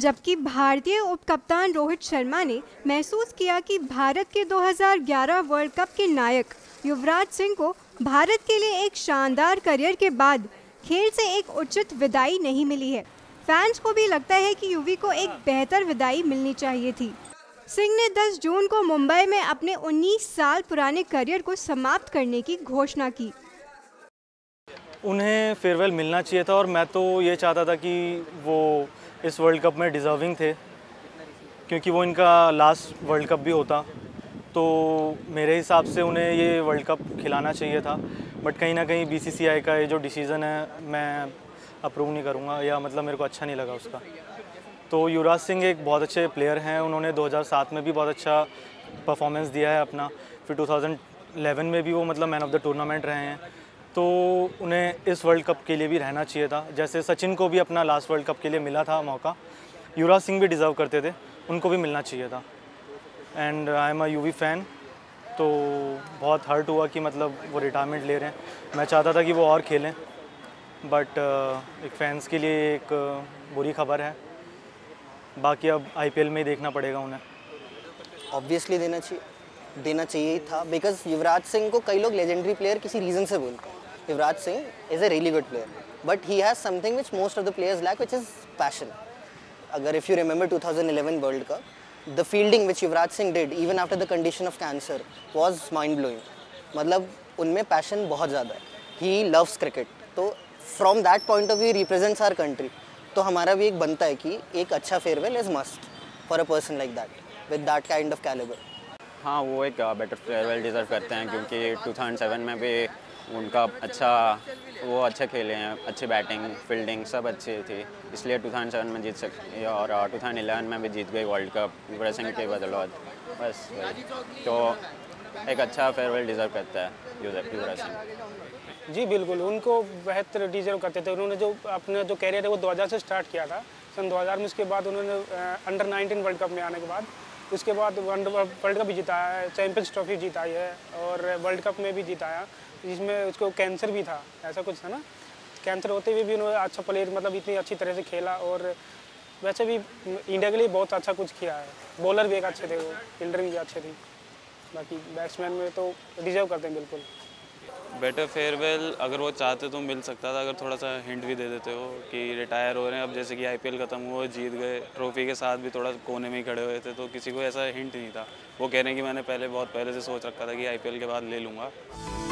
जबकि भारतीय उपकप्तान रोहित शर्मा ने महसूस किया कि भारत के 2011 वर्ल्ड कप के नायक युवराज सिंह को भारत के लिए एक शानदार करियर के बाद खेल से एक उचित विदाई नहीं मिली है। फैंस को भी लगता है कि युवी को एक बेहतर विदाई मिलनी चाहिए थी। सिंह ने 10 जून को मुंबई में अपने 19 साल पुराने करियर को समाप्त करने की घोषणा की। उन्हें फेयरवेल मिलना चाहिए था और मैं तो ये चाहता था कि वो इस वर्ल्ड कप में डिजर्विंग थे, क्योंकि वो इनका लास्ट वर्ल्ड कप भी होता, तो मेरे हिसाब से उन्हें ये वर्ल्ड कप खिलाना चाहिए था। बट कहीं ना कहीं BCCI का ये जो डिसीज़न है मैं अप्रूव नहीं करूँगा, या मतलब मेरे को अच्छा नहीं लगा उसका। तो युवराज सिंह एक बहुत अच्छे प्लेयर हैं, उन्होंने 2007 में भी बहुत अच्छा परफॉर्मेंस दिया है अपना, फिर 2011 में भी वो मतलब मैन ऑफ द टूर्नामेंट रहे हैं। तो उन्हें इस वर्ल्ड कप के लिए भी रहना चाहिए था। जैसे सचिन को भी अपना लास्ट वर्ल्ड कप के लिए मिला था मौका, युवराज सिंह भी डिज़र्व करते थे, उनको भी मिलना चाहिए था। And I am a Yuvi fan, तो बहुत हर्ट हुआ कि मतलब वो रिटायरमेंट ले रहे हैं। मैं चाहता था कि वो और खेलें, बट एक फैंस के लिए एक बुरी खबर है। बाकी अब IPL में ही देखना पड़ेगा उन्हें। ऑब्वियसली देना चाहिए था, बिकॉज युवराज सिंह को कई लोग लेजेंडरी प्लेयर किसी रीज़न से बोलते हैं। Yuvraj Singh is a really good player, but he has something which most of the players lack, which is passion. अगर if you remember 2011 world cup, the fielding which Yuvraj Singh did even after the condition of cancer was mind blowing. मतलब उनमें passion बहुत ज़्यादा है. He loves cricket. तो from that point of view he represents our country. तो हमारा भी एक बनता है कि एक अच्छा farewell is must for a person like that with that kind of caliber. हाँ, वो एक better farewell deserve करते हैं, क्योंकि 2007 में भी उनका अच्छा, वो अच्छे खेले हैं, अच्छी बैटिंग फील्डिंग सब अच्छी थी, इसलिए 2007 में जीत सके और 2011 में भी जीत गई वर्ल्ड कप युवराज सिंह के बदौलत। बस तो एक अच्छा फेयरवेल डिजर्व करता है युवराज सिंह। जी बिल्कुल, उनको बेहतर डिजर्व करते थे। उन्होंने जो अपना जो कैरियर है वो 2000 से स्टार्ट किया था, सन 2000 में। उसके बाद उन्होंने अंडर-19 वर्ल्ड कप में आने के बाद उसके बाद वर्ल्ड कप भी जिताया है, चैम्पियंस ट्रॉफी जिताई है और वर्ल्ड कप में भी जिताया, जिसमें उसको कैंसर भी था, ऐसा कुछ था ना। कैंसर होते हुए भी उन्होंने अच्छा प्लेयर, मतलब इतनी अच्छी तरह से खेला और वैसे भी इंडिया के लिए बहुत अच्छा कुछ किया है। बॉलर भी एक अच्छे थे, वो फील्डर भी अच्छे थे, बाकी बैट्समैन में तो डिजर्व करते हैं बिल्कुल। बेटर फेयरवेल अगर वो चाहते तो मिल सकता था, अगर थोड़ा सा हिंट भी दे देते हो कि रिटायर हो रहे हैं। अब जैसे कि IPL ख़त्म हुआ, जीत गए, ट्रॉफी के साथ भी थोड़ा कोने में ही खड़े हुए थे, तो किसी को ऐसा हिंट नहीं था। वो कह रहे हैं कि मैंने पहले से सोच रखा था कि IPL के बाद ले लूँगा।